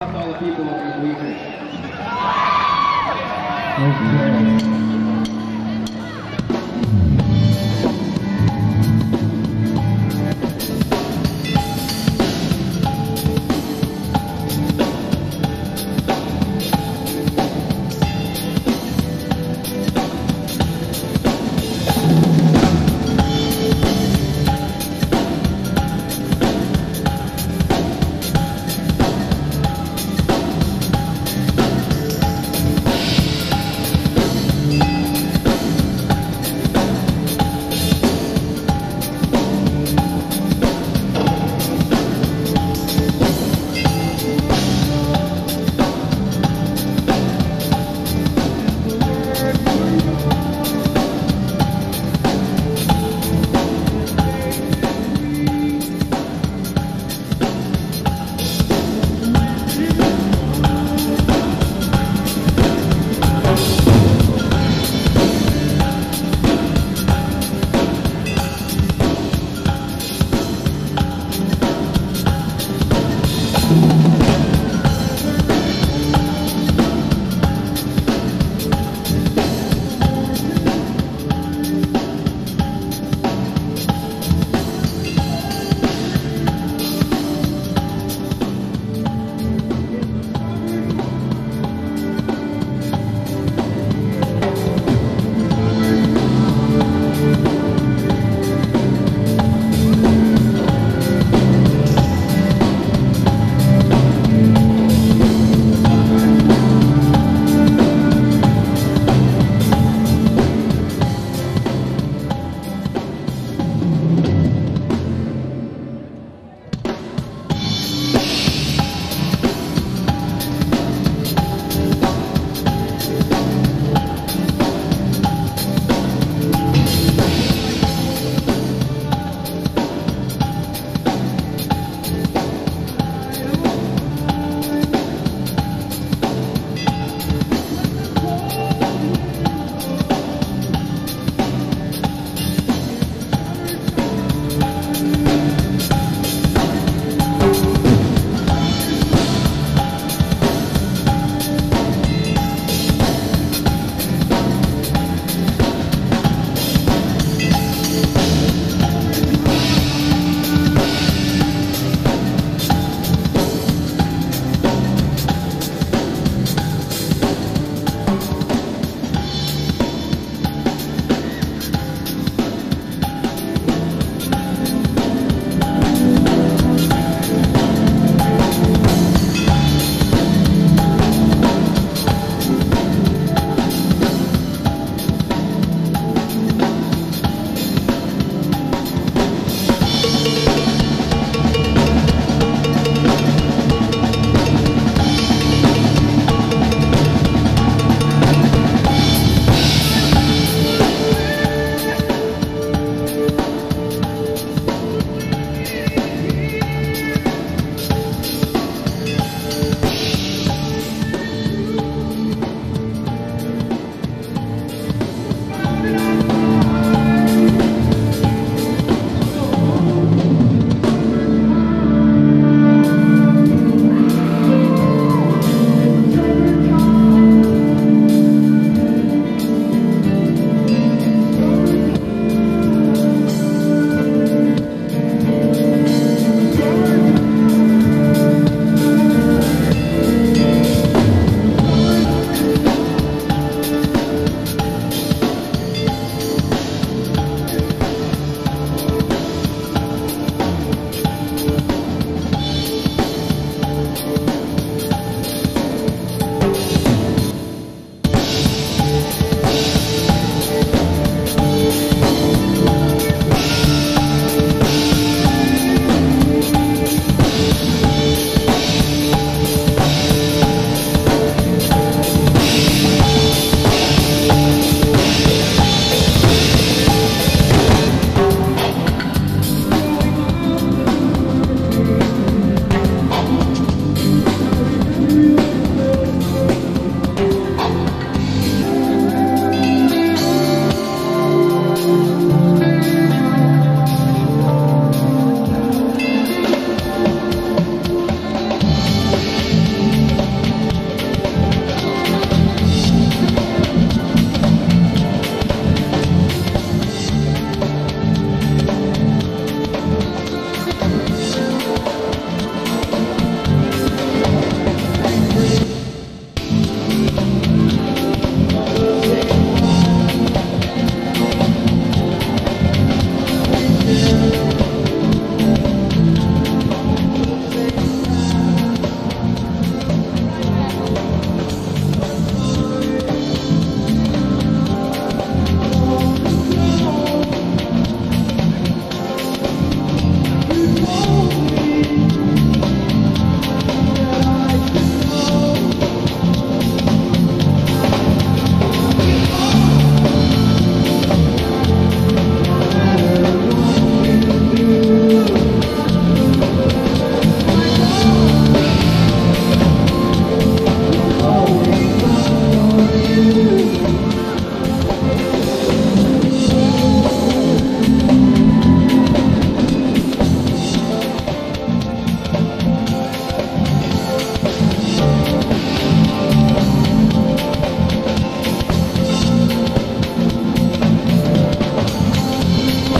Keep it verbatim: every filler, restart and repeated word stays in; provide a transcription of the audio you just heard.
All the people of this weekend.